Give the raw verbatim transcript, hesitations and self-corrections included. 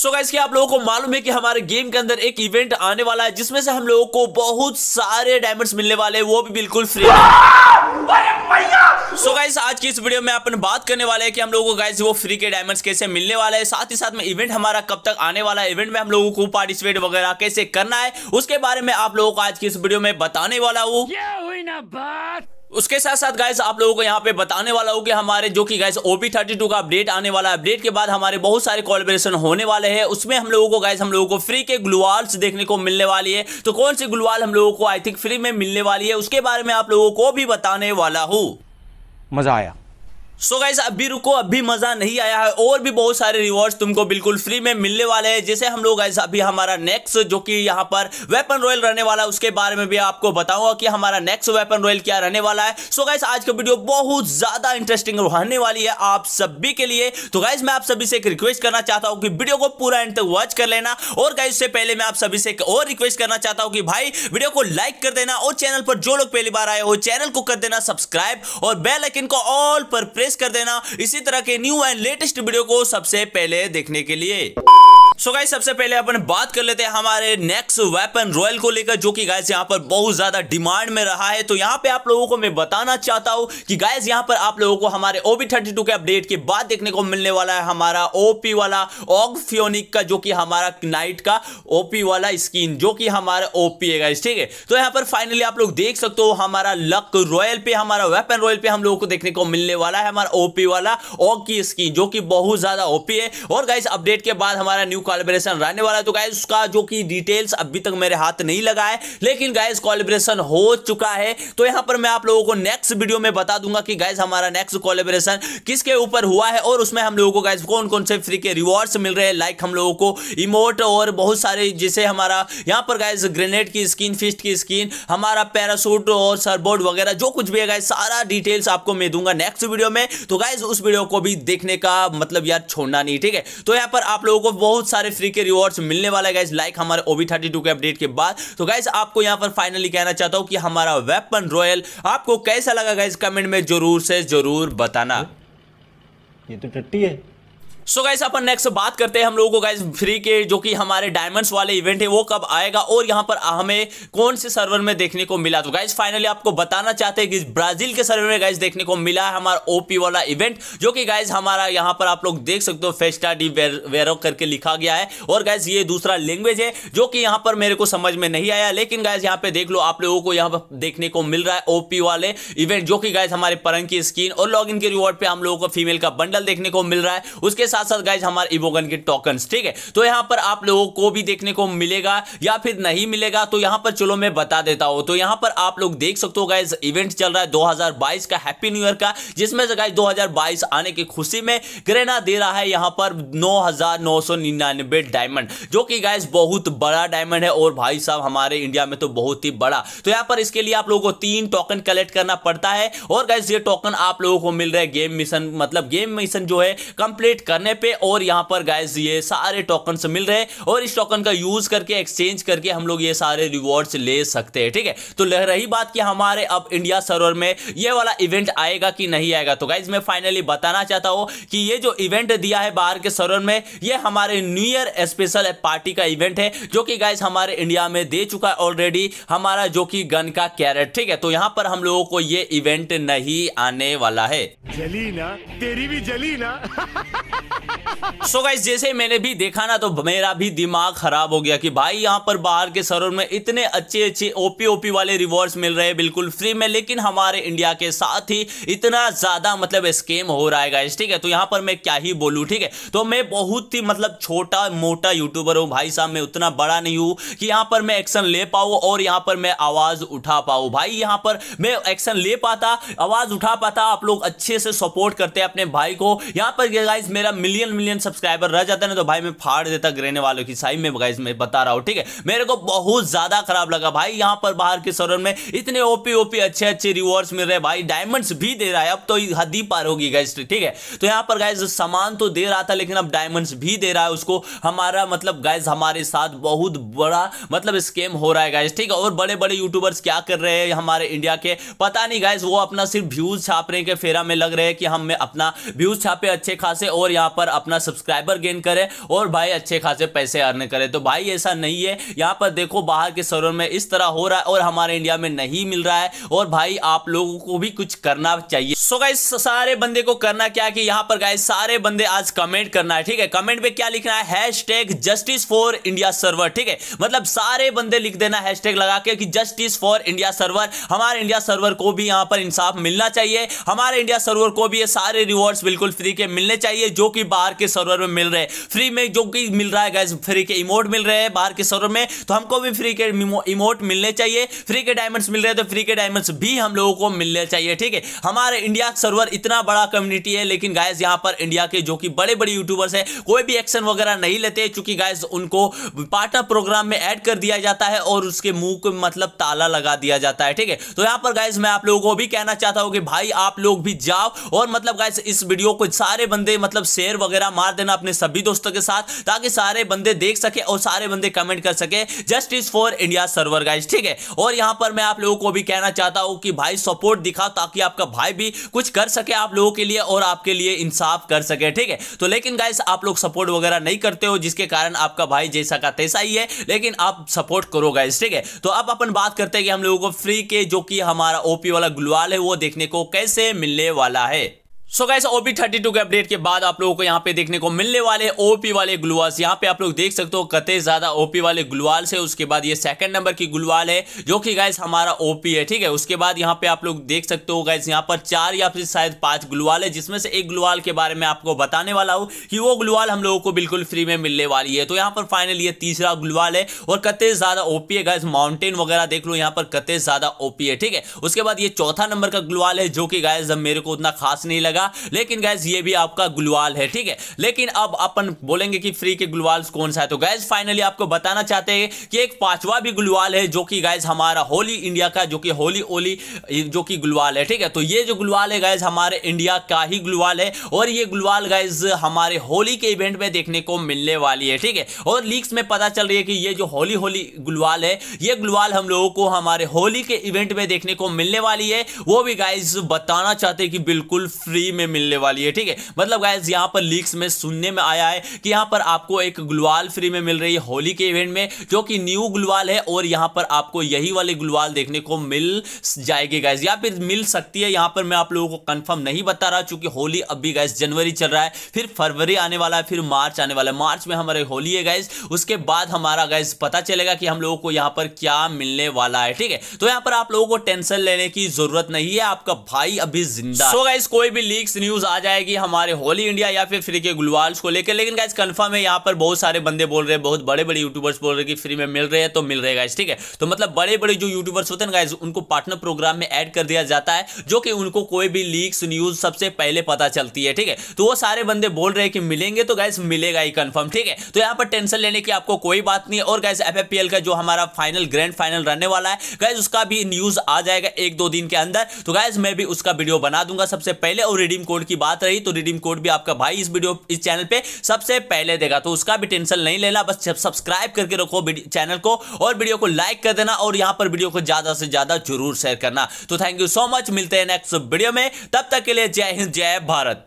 So guys, आप लोगों को मालूम है कि हमारे गेम के अंदर एक इवेंट आने वाला है जिसमें से हम लोगों को बहुत सारे डायमंड्स मिलने वाले हैं, वो भी बिल्कुल फ्री। सो गाइस, आज की इस वीडियो में अपन बात करने वाले हैं कि हम लोगों को गाइस वो फ्री के डायमंड्स कैसे मिलने वाले हैं, साथ ही साथ में इवेंट हमारा कब तक आने वाला है, इवेंट में हम लोगों को पार्टिसिपेट वगैरह कैसे करना है, उसके बारे में आप लोगों को आज की इस वीडियो में बताने वाला हूँ। उसके साथ साथ गाइस आप लोगों को यहाँ पे बताने वाला हूँ कि हमारे जो कि गाइस ओपी थर्टी टू का अपडेट आने वाला है, अपडेट के बाद हमारे बहुत सारे कोलैबोरेशन होने वाले हैं, उसमें हम लोगों को गाइस हम लोगों को फ्री के ग्लूवाल्स देखने को मिलने वाली है। तो कौन सी ग्लूवाल हम लोगों को आई थिंक फ्री में मिलने वाली है, उसके बारे में आप लोगों को भी बताने वाला हूँ। मजा आया। सो गाइस, अभी रुको, अभी मज़ा नहीं आया है, और भी बहुत सारे रिवॉर्ड्स तुमको बिल्कुल फ्री में मिलने वाले हैं। जैसे हम लोग गाइस अभी हमारा नेक्स्ट जो कि यहाँ पर वेपन रॉयल रहने वाला है, उसके बारे में भी आपको बताऊंगा कि हमारा नेक्स्ट वेपन रॉयल क्या रहने वाला है। सो गाइस, आज का वीडियो बहुत ज़्यादा इंटरेस्टिंग रहने वाली है आप सभी के लिए। तो गाइस, मैं आप सभी से एक रिक्वेस्ट करना चाहता हूँ कि वीडियो को पूरा एंड तक वॉच कर लेना। और गाइस, उससे पहले मैं आप सभी से एक और रिक्वेस्ट करना चाहता हूँ कि भाई वीडियो को लाइक कर देना, और चैनल पर जो लोग पहली बार आए हो चैनल को कर देना सब्सक्राइब, और बेल आइकन को ऑल पर प्रेस कर देना इसी तरह के न्यू एंड लेटेस्ट वीडियो को सबसे पहले देखने के लिए। सो गाइस, सबसे पहले अपन बात कर लेते हैं हमारे नेक्स्ट वेपन रॉयल को लेकर, जो कि गाइस यहाँ पर बहुत ज्यादा डिमांड में रहा है। तो यहाँ पे आप लोगों को मैं बताना चाहता हूँ कि गाइस यहाँ पर आप लोगों को हमारे ओबी थर्टी टू के अपडेट के बाद देखने को मिलने वाला है हमारा ओपी वाला ऑग फ्योनिक का, जो कि हमारा नाइट का ओपी वाला स्किन, जो कि हमारा ओपी है गाइस, ठीक है। तो यहाँ पर फाइनली आप लोग देख सकते हो हमारा लक रॉयल पे, हमारा वेपन रॉयल पे हम लोगों को देखने को मिलने वाला है हमारा ओपी वाला ऑग की स्किन, जो कि बहुत ज्यादा ओपी है। और गाइस अपडेट के बाद हमारा न्यू कोलैबोरेशन रहने वाला है। तो गाइस उसका जो कि डिटेल्स अभी तक मेरे हाथ नहीं लगा है, लेकिन गाइस कोलैबोरेशन हो चुका है। तो यहां पर मैं आप लोगों को नेक्स्ट वीडियो में बता दूंगा कि गाइस हमारा नेक्स्ट कोलैबोरेशन किसके ऊपर हुआ है, और उसमें हम लोगों को गाइस कौन कौन से फ्री के रिवॉर्ड्स मिल रहे हैं, लाइक हम लोगों को इमोट और बहुत सारे, जैसे हमारा यहाँ पर गाइस ग्रेनेड की स्किन, फिस्ट की स्किन, हमारा पैरासूट और सरबोर्ड वगैरह जो कुछ भी है गाइस सारा डिटेल्स आपको मैं दूंगा नेक्स्ट वीडियो में। तो गाइस उस वीडियो को भी देखने का मतलब यार छोड़ना नहीं, ठीक है। तो यहाँ पर आप लोगों को बहुत सारे फ्री के रिवॉर्ड्स मिलने वाला है गाइस लाइक हमारे ओबी थर्टी टू के अपडेट के बाद। तो गाइस आपको यहाँ पर फाइनली कहना चाहता हूँ कि हमारा वेपन रॉयल आपको कैसा लगा गाइस कमेंट में जरूर से जरूर बताना। ये तो टट्टी है। सो गाइस, अपन नेक्स्ट बात करते हैं हम लोगों को गाइस फ्री के जो कि हमारे डायमंड्स वाले इवेंट है वो कब आएगा, और यहाँ पर हमें कौन से सर्वर में देखने को मिला। तो गाइस फाइनली आपको बताना चाहते हैं कि ब्राजील के सर्वर में गाइस देखने को मिला है हमारा ओपी वाला इवेंट, जो कि गाइस हमारा यहाँ पर आप लोग देख सकते हो फेस्टा डी वेरो करके लिखा गया है। और गाइस ये दूसरा लैंग्वेज है जो कि यहाँ पर मेरे को समझ में नहीं आया, लेकिन गाइस यहाँ पे देख लो आप लोगों को यहाँ पर देखने को मिल रहा है ओपी वाले इवेंट, जो कि गाइस हमारे परंग की स्किन और लॉग इन के रिवॉर्ड पे हम लोगों को फीमेल का बंडल देखने को मिल रहा है, उसके साथ साथ गाइस हमारे इवोगन के टोकन्स, ठीक है। तो यहाँ पर आप लोगों को भी देखने को मिलेगा या फिर नहीं मिलेगा, तो यहाँ पर चलो मैं बता देता हूँ। तो यहाँ पर आप लोग देख सकते हो गाइस इवेंट चल रहा है दो हज़ार बाईस का, हैप्पी न्यू ईयर का, जिसमें से गाइस दो हज़ार बाईस आने की खुशी में ग्रेना दे रहा है यहाँ पर नौ हज़ार नौ सौ निन्यानवे डायमंड, जो कि गाइस बहुत बड़ा डायमंड है और भाई साहब हमारे इंडिया में तो बहुत ही बड़ा। तो यहाँ पर इसके लिए आप लोगों को तीन टोकन कलेक्ट करना पड़ता है, और गाइस ये टोकन आप लोगों को मिल रहा है गेम मिशन, मतलब गेम मिशन जो है कंप्लीट करने पे, और यहाँ पर गाइस ये सारे टोकन्स मिल रहे हैं, और इस टोकन का यूज करके एक्सचेंज करके हम लोग ये सारे रिवॉर्ड्स ले सकते हैं, ठीक है। तो रही बात कि हमारे अब इंडिया सर्वर में ये वाला इवेंट आएगा कि नहीं आएगा, तो गाइस मैं फाइनली बताना चाहता हूँ कि ये जो इवेंट दिया है बाहर के सर्वर में ये हमारे न्यू ईयर स्पेशल पार्टी का इवेंट है, जो कि गाइस हमारे इंडिया में दे चुका है ऑलरेडी हमारा जो कि गन का कैरेट, ठीक है। तो यहाँ पर हम लोगों को ये इवेंट नहीं आने वाला है। जली ना तेरी भी जली ना। सो so गाइस, जैसे मैंने भी देखा ना तो मेरा भी दिमाग खराब हो गया कि भाई यहाँ पर बाहर के सर्वर में इतने अच्छे अच्छे ओपी ओपी वाले रिवॉर्ड्स मिल रहे हैं बिल्कुल फ्री में, लेकिन हमारे इंडिया के साथ ही इतना ज्यादा मतलब स्कैम हो रहा है गाइस, ठीक है। तो यहाँ पर मैं क्या ही बोलूँ, ठीक है। तो मैं बहुत ही मतलब छोटा मोटा यूट्यूबर हूँ भाई साहब, मैं उतना बड़ा नहीं हूँ कि यहाँ पर मैं एक्शन ले पाऊँ और यहाँ पर मैं आवाज उठा पाऊँ। भाई यहाँ पर मैं एक्शन ले पाता, आवाज उठा पाता, आप लोग अच्छे से सपोर्ट करते अपने भाई को, यहाँ पर गाइस मेरा मिलियन मिलियन सब्सक्राइबर रह जाता है ना तो भाई मैं फाड़ देता ग्रेने वालों की साइड में, गाइस मैं बता रहा हूं, ठीक है। मेरे को बहुत ज्यादा खराब लगा भाई, यहां पर बाहर के सर्वर में इतने ओपी ओपी अच्छे अच्छे रिवॉर्ड्स मिल रहे हैं, भाई डायमंड्स भी दे रहा है, अब तो हद ही पार होगी गाइस, ठीक है। तो यहां पर गाइस सामान तो दे रहा था लेकिन अब डायमंड्स भी दे रहा है उसको, हमारा मतलब गाइस हमारे साथ बहुत बड़ा मतलब स्कैम हो रहा है गाइस, ठीक है। और बड़े बड़े यूट्यूबर्स क्या कर रहे हैं हमारे इंडिया के, पता नहीं गाइस वो अपना सिर्फ व्यूज छापने के फेरा में लग रहे हैं कि हम अपना व्यूज छापे अच्छे खासे और यहाँ पर अपना सब्सक्राइबर गेन करें और भाई अच्छे खासे पैसे अर्न करें। तो भाई ऐसा नहीं है, यहाँ पर देखो बाहर के सर्वर में इस तरह हो रहा है और हमारे इंडिया में नहीं मिल रहा है। और भाई आप लोगों को भी कुछ करना चाहिए। सो गाइस सारे बंदे को करना क्या है कि यहाँ पर गाइस सारे बंदे आज कमेंट करना है, ठीक है। कमेंट में क्या लिखना है, hashtag justice for India server, ठीक है। मतलब सारे बंदे लिख देना हैशटैग लगा के कि जस्टिस फॉर इंडिया सर्वर। हमारे इंडिया सर्वर को भी यहाँ पर इंसाफ मिलना चाहिए, हमारे इंडिया सर्वर को भी ये सारे रिवॉर्ड्स बिल्कुल फ्री के मिलने चाहिए जो कि बाहर के सर्वर में मिल रहे हैं। फ्री में जो कि मिल रहा है गाइस, फ्री के इमोट मिल रहे हैं बाहर के सर्वर में, तो हमको भी फ्री के इमोट मिलने चाहिए। फ्री के डायमंड्स मिल रहे हैं तो फ्री के डायमंड्स भी हम लोगों को मिलने चाहिए, ठीक है। हमारे इंडिया सर्वर इतना बड़ा कम्युनिटी है, लेकिन गाइस यहाँ पर इंडिया के जो कि बड़े बड़े यूट्यूबर्स है कोई भी एक्शन वगैरह नहीं लेते, चूंकि गाइस उनको पार्टनर प्रोग्राम में ऐड कर दिया जाता है और उसके मुंह को मतलब ताला लगा दिया जाता है, ठीक है। तो यहाँ पर गाइस मैं आप लोगों को भी कहना चाहता हूँ कि भाई आप लोग भी जाओ और मतलब गाइस इस वीडियो को सारे बंदे मतलब शेयर वगैरह मार देना अपने सभी दोस्तों के साथ, ताकि सारे बंदे देख सके और सारे बंदे कमेंट कर सके justice for India server guys, ठीक है। और यहाँ पर मैं आप लोगों को भी कहना चाहता हूँ कि भाई सपोर्ट दिखाओ ताकि आपका भाई भी कुछ कर सके आप लोगों के लिए और आपके लिए इंसाफ कर सके, ठीक है। तो लेकिन गाइस आप लोग सपोर्ट वगैरह नहीं करते हो, जिसके कारण आपका भाई जैसा का तैसा ही है, लेकिन आप सपोर्ट करो गाइस, ठीक है। तो अब अपन बात करते हैं कि हम लोगों को फ्री के जो कि हमारा ओपी वाला ग्लुआल है वो देखने को कैसे मिलने वाला है। So guys OP thirty two के अपडेट के बाद आप लोगों को यहाँ पे देखने को मिलने वाले ओपी वाले ग्लुआल्स। यहाँ पे आप लोग देख सकते हो कते ज्यादा ओपी वाले ग्लुआल्स है। उसके बाद ये सेकंड नंबर की ग्लुआल है जो कि गाइस हमारा ओपी है, ठीक है। उसके बाद यहाँ पे आप लोग देख सकते हो गाइस यहाँ पर चार या फिर शायद पांच ग्लुआल है, जिसमें से एक ग्लुआल के बारे में आपको बताने वाला हूँ कि वो ग्लुआल हम लोगों को बिल्कुल फ्री में मिलने वाली है। तो यहाँ पर फाइनल ये तीसरा ग्लुआल है और कते ज्यादा ओपी है गाइस, माउंटेन वगैरह देख लो यहाँ पर कते ज्यादा ओपी है, ठीक है। उसके बाद ये चौथा नंबर का ग्लुआल है जो कि गाइस मेरे को उतना खास नहीं लगा, लेकिन गाइस ये भी आपका ग्लुआल है, ठीक है। लेकिन अब अपन बोलेंगे कि फ्री के ग्लुआल्स कौन सा है, तो गाइस फाइनली आपको बताना चाहते हैं कि एक पांचवा भी ग्लुआल है जो कि गाइस हमारा होली इंडिया का जो कि होली ओली जो कि ग्लुआल है, ठीक है। तो ये जो ग्लुआल है गाइस हमारे इंडिया का ही ग्लुआल है और ये ग्लुआल गाइस हमारे होली के इवेंट में देखने को मिलने वाली है, ठीक है। और लीक्स में पता चल रही है कि ये जो होली होली ग्लुआल है ये ग्लुआल हम लोगों को हमारे होली के इवेंट में देखने को मिलने वाली है, वो भी गाइस बताना चाहते हैं कि बिल्कुल फ्री में मिलने वाली है, ठीक है। मतलब गाइस यहां पर लीक्स में सुनने में आया है कि यहां पर आपको एक ग्लुआल फ्री में मिल रही है होली के इवेंट में जो कि न्यू ग्लुआल है और यहां पर आपको यही वाली ग्लुआल देखने को मिल जाएगी गाइस, या फिर मिल सकती है। यहां पर मैं आप लोगों को कंफर्म नहीं बता रहा चूंकि होली अभी गाइस जनवरी चल रहा है, फिर फरवरी आने वाला है, फिर मार्च आने वाला है। मार्च में हमारे होली है गाइस, उसके बाद हमारा गाइस पता चलेगा कि हम लोगों को यहां पर क्या मिलने वाला है, ठीक है। तो यहां पर आप लोगों को टेंशन लेने की जरूरत नहीं है, आपका भाई अभी जिंदा। सो गाइस कोई भी लीक्स न्यूज आ जाएगी हमारे होली इंडिया या फिर फ्री के ग्लुआल्स को लेकर, लेकिन गाइस कंफर्म है। यहाँ पर बहुत सारे बंदे बोल रहे हैं, बहुत बड़े बड़े यूट्यूबर्स बोल रहे हैं कि फ्री में मिल रहे हैं तो मिल रहे गाइस, ठीक है। तो मतलब बड़े बड़े जो यूट्यूबर्स होते हैं गाइस उनको पार्टनर प्रोग्राम में ऐड कर दिया जाता है जो कि उनको कोई भी लीक्स न्यूज सबसे पहले पता चलती है, ठीक है। तो वो सारे बंदे बोल रहे हैं कि मिलेंगे तो गाइस मिलेगा ही कंफर्म, ठीक है। तो यहाँ पर टेंशन लेने की आपको कोई बात नहीं है। और guys F F P L का जो हमारा फाइनल ग्रैंड फाइनल रहने वाला है गाइस उसका भी न्यूज आ जाएगा एक दो दिन के अंदर, तो गाइस मैं भी उसका वीडियो बना दूंगा सबसे पहले। और रिडीम कोड की बात रही तो रिडीम कोड भी आपका भाई इस वीडियो इस चैनल पे सबसे पहले देगा, तो उसका भी टेंशन नहीं लेना। बस सब्सक्राइब करके रखो चैनल को और वीडियो को लाइक कर देना और यहां पर वीडियो को ज्यादा से ज्यादा जरूर शेयर करना। तो थैंक यू सो मच, मिलते हैं नेक्स्ट वीडियो में, तब तक के लिए जय हिंद जय भारत।